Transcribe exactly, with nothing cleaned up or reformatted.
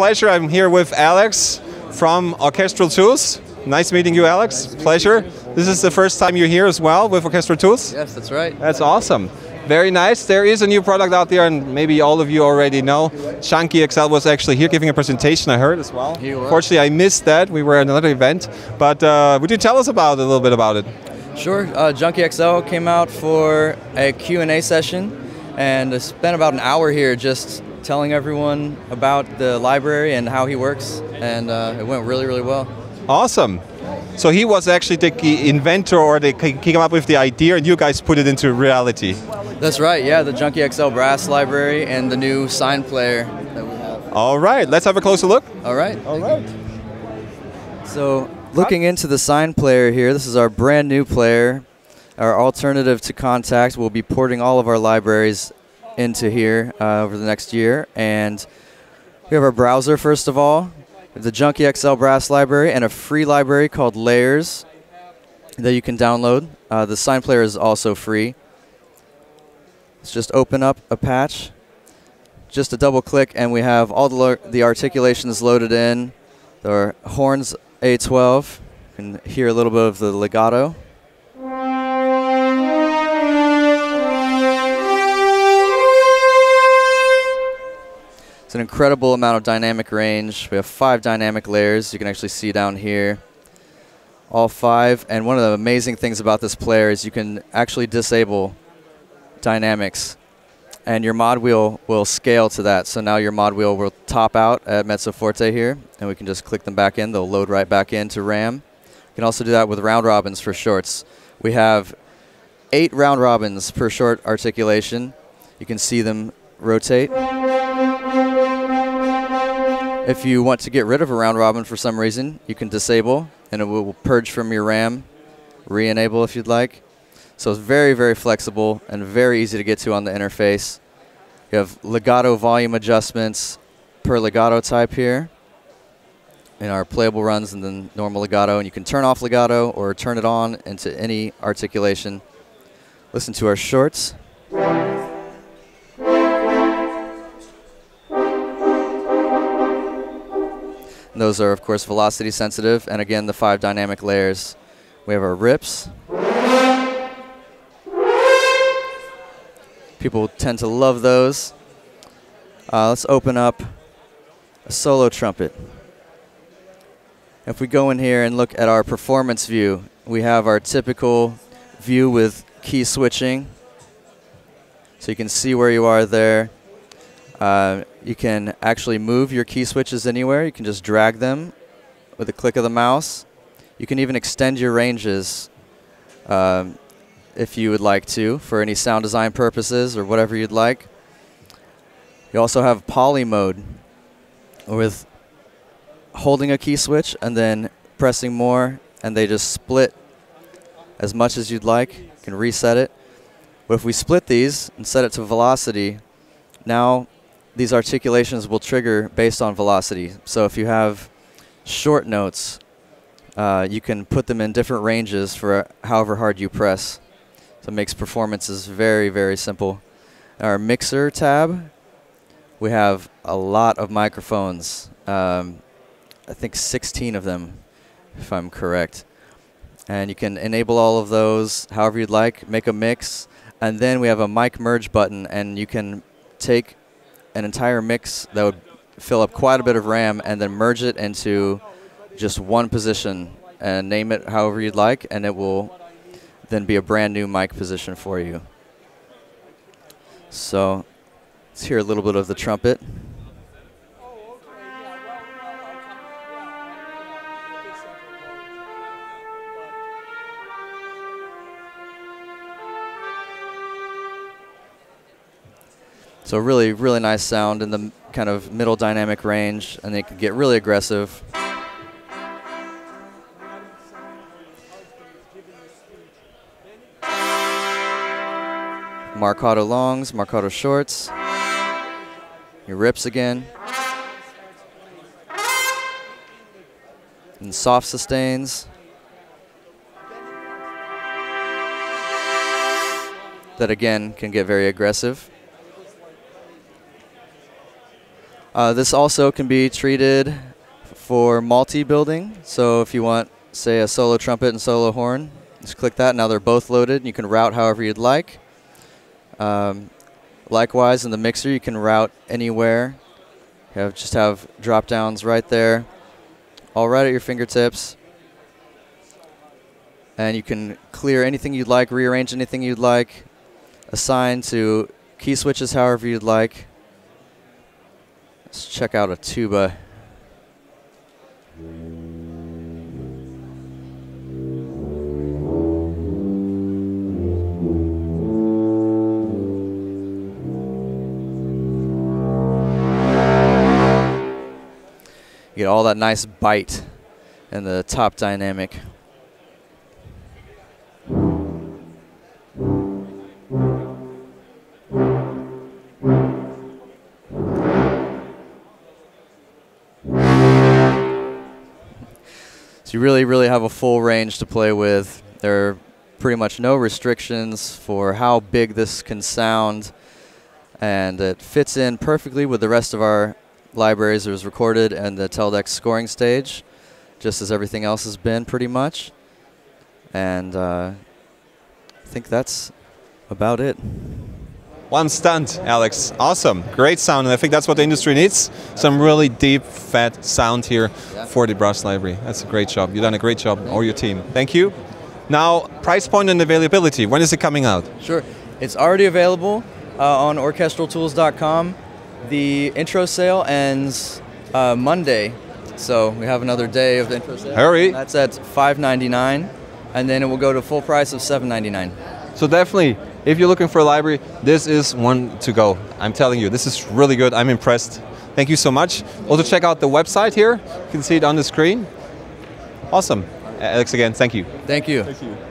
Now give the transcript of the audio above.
pleasure. I'm here with Alex from Orchestral Tools. Nice meeting you, Alex. Nice pleasure. You. This is the first time you're here as well with Orchestral Tools? Yes, that's right. That's awesome. Very nice. There is a new product out there, and maybe all of you already know. Junkie X L was actually here giving a presentation, I heard as well. He was. Fortunately, I missed that. We were at another event. But uh, would you tell us about a little bit about it? Sure. Uh, Junkie X L came out for a Q and A session, and I spent about an hour here just telling everyone about the library and how he works, and uh, it went really, really well. Awesome. So he was actually the inventor, or they came up with the idea, and you guys put it into reality. That's right, yeah, the Junkie X L Brass library and the new SINE player that we have. All right, let's have a closer look. All right. All right. So looking into the SINE player here, this is our brand new player, our alternative to Contact. We'll be porting all of our libraries into here uh, over the next year. And we have our browser, first of all. The Junkie X L Brass library and a free library called Layers that you can download. Uh, the SINE player is also free. Let's just open up a patch. Just a double click and we have all the, the articulations loaded in. There are horns A twelve. You can hear a little bit of the legato. It's an incredible amount of dynamic range. We have five dynamic layers you can actually see down here. All five. And one of the amazing things about this player is you can actually disable dynamics. And your mod wheel will scale to that. So now your mod wheel will top out at mezzo forte here. And we can just click them back in. They'll load right back into RAM. You can also do that with round robins for shorts. We have eight round robins per short articulation. You can see them rotate. If you want to get rid of a round robin for some reason, you can disable and it will purge from your RAM, re-enable if you'd like. So it's very, very flexible and very easy to get to on the interface. You have legato volume adjustments per legato type here in our playable runs and then normal legato. And you can turn off legato or turn it on into any articulation. Listen to our shorts. Those are, of course, velocity sensitive, and again, the five dynamic layers. We have our rips. People tend to love those. Uh, let's open up a solo trumpet. If we go in here and look at our performance view, we have our typical view with key switching. So you can see where you are there. Uh, you can actually move your key switches anywhere. You can just drag them with a click of the mouse. You can even extend your ranges um, if you would like to for any sound design purposes or whatever you'd like. You also have poly mode with holding a key switch and then pressing more and they just split as much as you'd like. You can reset it. But if we split these and set it to velocity, now these articulations will trigger based on velocity. So if you have short notes, uh, you can put them in different ranges for however hard you press. So it makes performances very, very simple. Our mixer tab, we have a lot of microphones. Um, I think sixteen of them, if I'm correct. And you can enable all of those however you'd like, make a mix. And then we have a mic merge button, and you can take an entire mix that would fill up quite a bit of RAM and then merge it into just one position and name it however you'd like, and it will then be a brand new mic position for you. So let's hear a little bit of the trumpet. So really, really nice sound in the kind of middle dynamic range, and they can get really aggressive. Marcato longs, marcato shorts. Your rips again. And soft sustains. That again can get very aggressive. Uh, this also can be treated for multi-building. So if you want, say, a solo trumpet and solo horn, just click that. Now they're both loaded, and you can route however you'd like. Um, likewise, in the mixer, you can route anywhere. You have, just have drop-downs right there, all right at your fingertips. And you can clear anything you'd like, rearrange anything you'd like, assign to key switches however you'd like. Let's check out a tuba. You get all that nice bite and the top dynamic. So you really, really have a full range to play with. There are pretty much no restrictions for how big this can sound, and it fits in perfectly with the rest of our libraries. It was recorded in the Teldex scoring stage, just as everything else has been pretty much. And uh, I think that's about it. One stunt, Alex. Awesome. Great sound. And I think that's what the industry needs. Some really deep, fat sound here yeah. for the brass library. That's a great job. You've done a great job, or your team. Thank you. Now, price point and availability. When is it coming out? Sure. It's already available uh, on orchestral tools dot com. The intro sale ends uh, Monday. So we have another day of the intro sale. Hurry. That's at five ninety-nine. And then it will go to full price of seven ninety-nine. So definitely, if you're looking for a library, this is one to go. I'm telling you, this is really good. I'm impressed. Thank you so much. Also check out the website here. You can see it on the screen. Awesome. Alex, again, thank you. Thank you. Thank you.